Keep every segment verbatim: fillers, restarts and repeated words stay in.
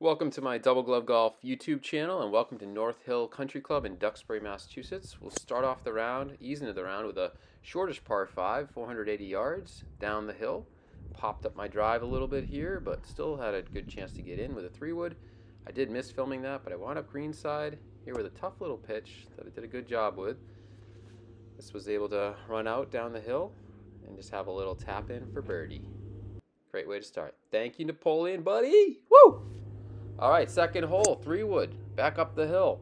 Welcome to my Double Glove Golf YouTube channel, and welcome to North Hill Country Club in Duxbury, Massachusetts. We'll start off the round, ease into the round with a shortish par five, four hundred eighty yards down the hill. Popped up my drive a little bit here, but still had a good chance to get in with a three wood. I did miss filming that, but I wound up greenside here with a tough little pitch that I did a good job with. This was able to run out down the hill and just have a little tap in for birdie. Great way to start. Thank you, Napoleon, buddy. Woo! All right, second hole, three wood, back up the hill.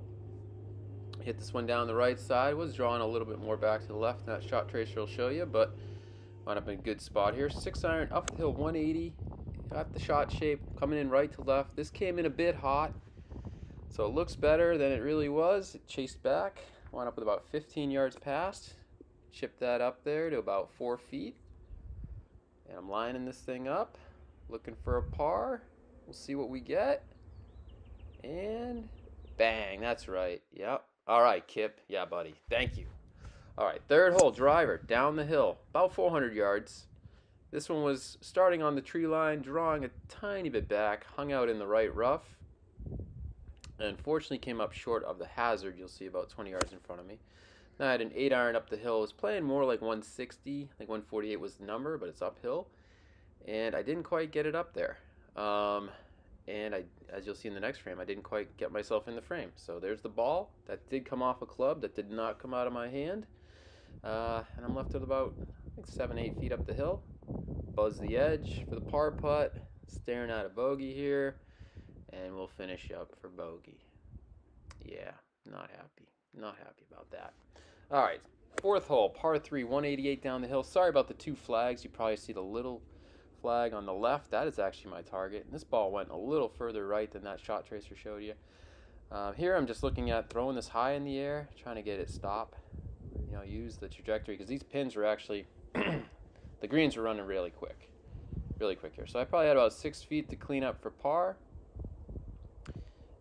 Hit this one down the right side, was drawing a little bit more back to the left, and that shot tracer will show you, but wound up in a good spot here. Six iron, up the hill, one eighty, got the shot shape, coming in right to left. This came in a bit hot, so it looks better than it really was. It chased back, wound up with about fifteen yards past, chipped that up there to about four feet, and I'm lining this thing up, looking for a par. We'll see what we get. And bang, that's right. Yep. All right, Kip. Yeah, buddy. Thank you. All right, third hole, driver, down the hill, about four hundred yards. This one was starting on the tree line, drawing a tiny bit back, hung out in the right rough, and unfortunately came up short of the hazard. You'll see about twenty yards in front of me. Now I had an eight iron up the hill. It was playing more like one sixty. I think one forty-eight was the number, but it's uphill. And I didn't quite get it up there. Um... And I, as you'll see in the next frame, I didn't quite get myself in the frame. So there's the ball. That did come off a club. That did not come out of my hand. Uh, and I'm left with about I think seven, eight feet up the hill. Buzz the edge for the par putt. Staring at a bogey here. And we'll finish up for bogey. Yeah, not happy. Not happy about that. All right, fourth hole, par three, one eighty-eight down the hill. Sorry about the two flags. You probably see the little flag on the left, that is actually my target, and this ball went a little further right than that shot tracer showed you. Um, here I'm just looking at throwing this high in the air, trying to get it stop, you know, use the trajectory, because these pins were actually, the greens were running really quick, really quick here. So I probably had about six feet to clean up for par,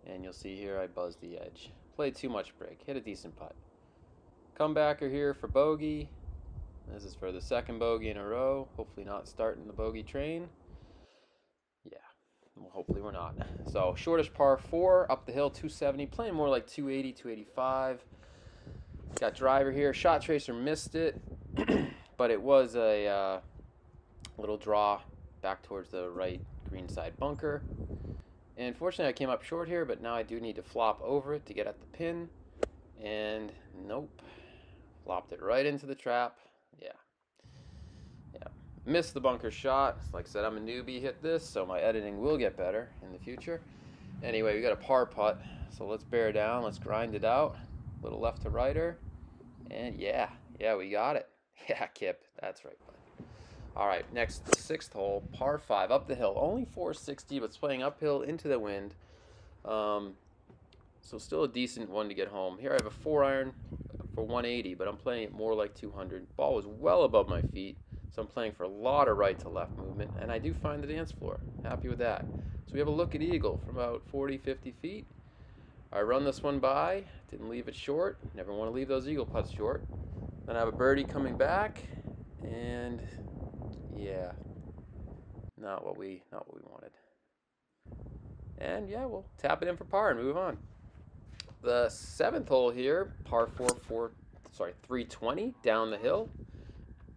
and you'll see here I buzzed the edge. Played too much break, hit a decent putt. Comebacker here for bogey. This is for the second bogey in a row. Hopefully not starting the bogey train. Yeah, well, hopefully we're not. So shortish par four, up the hill, two seventy. Playing more like two eighty, two eighty-five. Got driver here. Shot tracer missed it, but it was a uh, little draw back towards the right greenside bunker. And fortunately I came up short here, but now I do need to flop over it to get at the pin. And nope, flopped it right into the trap. Yeah, yeah. Missed the bunker shot. Like I said, I'm a newbie, hit this, so my editing will get better in the future. Anyway, we got a par putt, so let's bear down. Let's grind it out. A little left to righter, and yeah, yeah, we got it. Yeah, Kip, that's right, bud. All right, next, the sixth hole, par five, up the hill. Only four sixty, but it's playing uphill into the wind. Um, so still a decent one to get home. Here I have a four iron for one eighty, but I'm playing it more like two hundred. Ball was well above my feet, so I'm playing for a lot of right to left movement, and I do find the dance floor. Happy with that. So we have a look at eagle from about forty, fifty feet. I run this one by, didn't leave it short. Never want to leave those eagle putts short. Then I have a birdie coming back, and yeah, not what we not what we wanted. And yeah, we'll tap it in for par and move on. The seventh hole here, par four, four, sorry, three twenty down the hill.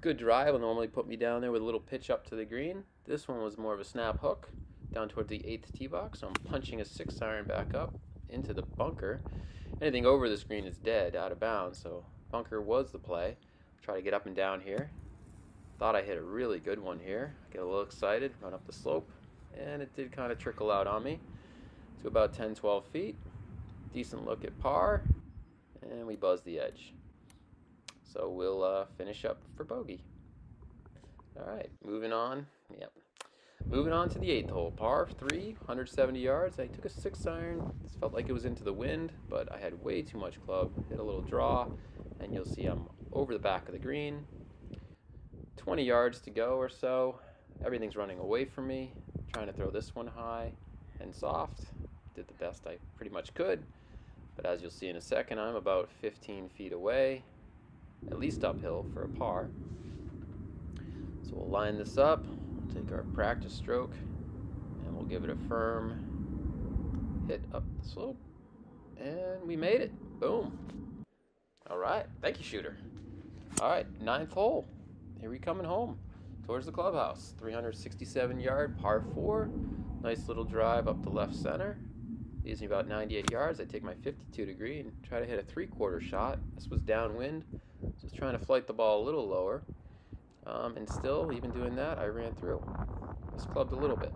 Good drive will normally put me down there with a little pitch up to the green. This one was more of a snap hook down towards the eighth tee box. So I'm punching a six iron back up into the bunker. Anything over this green is dead, out of bounds. So bunker was the play. Try to get up and down here. Thought I hit a really good one here. Get a little excited, run up the slope, and it did kind of trickle out on me to about ten, twelve feet. Decent look at par, and we buzz the edge. So we'll uh, finish up for bogey. All right, moving on. Yep, moving on to the eighth hole, par three, one seventy yards. I took a six iron. This felt like it was into the wind, but I had way too much club. Hit a little draw, and you'll see I'm over the back of the green. twenty yards to go or so. Everything's running away from me. Trying to throw this one high and soft. Did the best I pretty much could. But as you'll see in a second, I'm about fifteen feet away, at least uphill for a par. So we'll line this up, we'll take our practice stroke, and we'll give it a firm hit up the slope, and we made it. Boom. All right. Thank you, shooter. All right, ninth hole. Here we coming home towards the clubhouse. three hundred sixty-seven yard par four. Nice little drive up the left center. Leaves me about ninety-eight yards. I take my fifty-two degree and try to hit a three-quarter shot. This was downwind. Just trying to flight the ball a little lower. Um, and still, even doing that, I ran through. Just clubbed a little bit.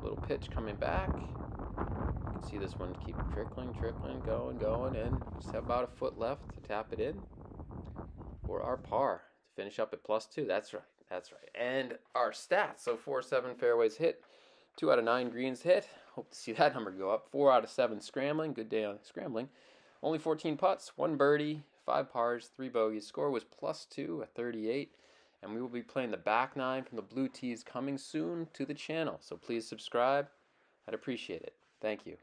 Little pitch coming back. You can see this one keep trickling, trickling, going, going, and just have about a foot left to tap it in for our par to finish up at plus two. That's right. That's right. And our stats. So four, seven fairways hit. Two out of nine greens hit. Hope to see that number go up. Four out of seven scrambling. Good day on scrambling. Only fourteen putts, one birdie, five pars, three bogeys. Score was plus two at thirty-eight. And we will be playing the back nine from the blue tees coming soon to the channel. So please subscribe. I'd appreciate it. Thank you.